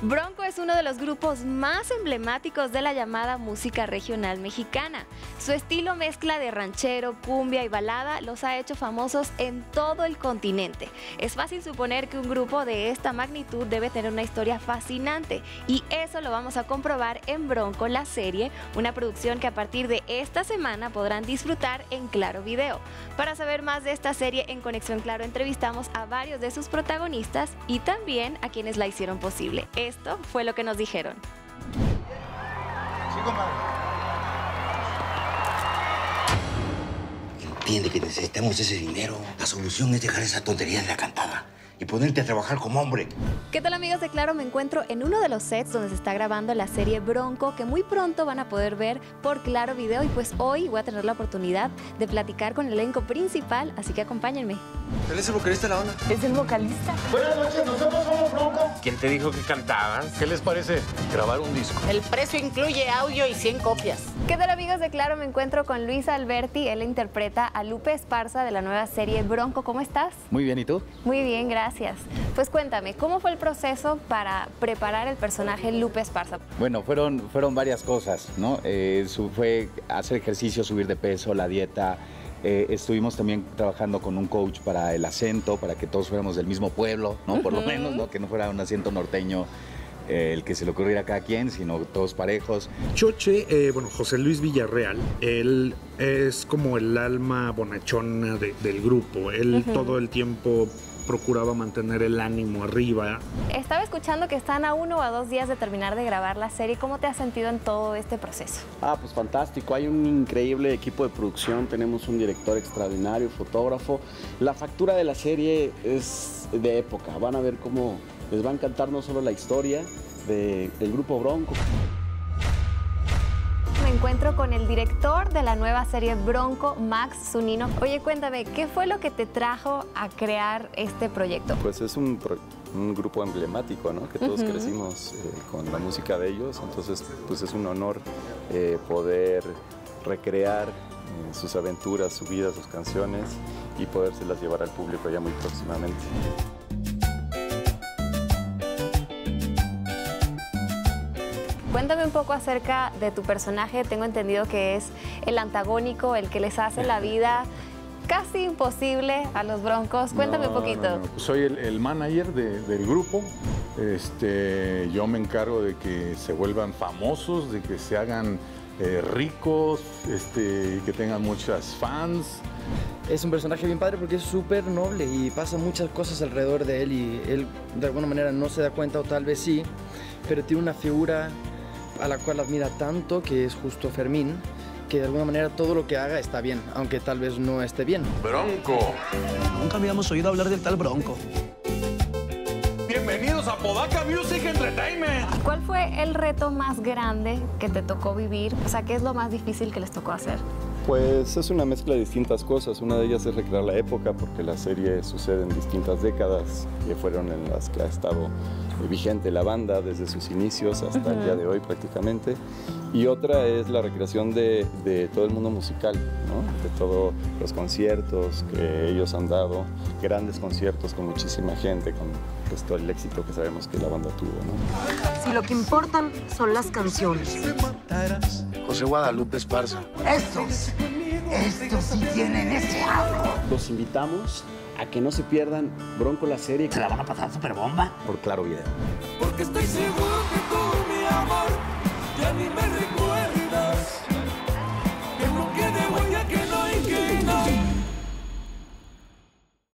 Bronco es uno de los grupos más emblemáticos de la llamada música regional mexicana. Su estilo mezcla de ranchero, cumbia y balada los ha hecho famosos en todo el continente. Es fácil suponer que un grupo de esta magnitud debe tener una historia fascinante, y eso lo vamos a comprobar en Bronco, la serie, una producción que a partir de esta semana podrán disfrutar en Claro Video. Para saber más de esta serie, en Conexión Claro entrevistamos a varios de sus protagonistas y también a quienes la hicieron posible. Esto fue lo que nos dijeron. Sí, compadre. Entiende que necesitamos ese dinero. La solución es dejar esa tontería de la cantada y ponerte a trabajar como hombre. ¿Qué tal, amigos de Claro? Me encuentro en uno de los sets donde se está grabando la serie Bronco, que muy pronto van a poder ver por Claro Video, y pues hoy voy a tener la oportunidad de platicar con el elenco principal, así que acompáñenme. ¿Él es el vocalista de la banda? Es el vocalista. Buenas noches, nosotros somos Bronco. ¿Quién te dijo que cantabas? ¿Qué les parece grabar un disco? El precio incluye audio y 100 copias. ¿Qué tal, amigos de Claro? Me encuentro con Luis Alberti. Él interpreta a Lupe Esparza de la nueva serie Bronco. ¿Cómo estás? Muy bien, ¿y tú? Muy bien, gracias. Pues cuéntame, ¿cómo fue el proceso para preparar el personaje Lupe Esparza? Bueno, fueron varias cosas, ¿no? Fue hacer ejercicio, subir de peso, la dieta. Estuvimos también trabajando con un coach para el acento, para que todos fuéramos del mismo pueblo, ¿no? Por lo menos, ¿no? Que no fuera un acento norteño el que se le ocurriera a cada quien, sino todos parejos. Choche, bueno, José Luis Villarreal, él es como el alma bonachona del grupo. Él todo el tiempo procuraba mantener el ánimo arriba. Estaba escuchando que están a 1 o a 2 días de terminar de grabar la serie. ¿Cómo te has sentido en todo este proceso? Ah, pues fantástico. Hay un increíble equipo de producción. Tenemos un director extraordinario, fotógrafo. La factura de la serie es de época. Van a ver cómo les va a encantar no solo la historia del grupo Bronco. Me encuentro con el director de la nueva serie Bronco, Max Zunino. Oye, cuéntame, ¿qué fue lo que te trajo a crear este proyecto? Pues es un grupo emblemático, ¿no? Que todos crecimos con la música de ellos. Entonces, pues es un honor poder recrear sus aventuras, su vida, sus canciones, y podérselas llevar al público ya muy próximamente. Cuéntame un poco acerca de tu personaje. Tengo entendido que es el antagónico, el que les hace la vida casi imposible a los Broncos. Cuéntame un poquito. No. Soy el manager del grupo. Yo me encargo de que se vuelvan famosos, de que se hagan ricos, que tengan muchas fans. Es un personaje bien padre porque es súper noble y pasa muchas cosas alrededor de él, y él de alguna manera no se da cuenta, o tal vez sí, pero tiene una figura a la cual admira tanto, que es justo Fermín, que de alguna manera todo lo que haga está bien, aunque tal vez no esté bien. ¡Bronco! Nunca habíamos oído hablar del tal Bronco. ¡Bienvenidos a Podaka Music Entertainment! ¿Cuál fue el reto más grande que te tocó vivir? O sea, ¿qué es lo más difícil que les tocó hacer? Pues es una mezcla de distintas cosas. Una de ellas es recrear la época, porque la serie sucede en distintas décadas que fueron en las que ha estado vigente la banda desde sus inicios hasta el día de hoy prácticamente. Y otra es la recreación de todo el mundo musical, ¿no? De todos los conciertos que ellos han dado, grandes conciertos con muchísima gente, con pues, todo el éxito que sabemos que la banda tuvo, ¿no? Si lo que importan son las canciones. José Guadalupe Esparza. Estos sí tienen ese algo. Los invitamos a que no se pierdan Bronco, la serie. Se la van a pasar súper bomba por Claro Video.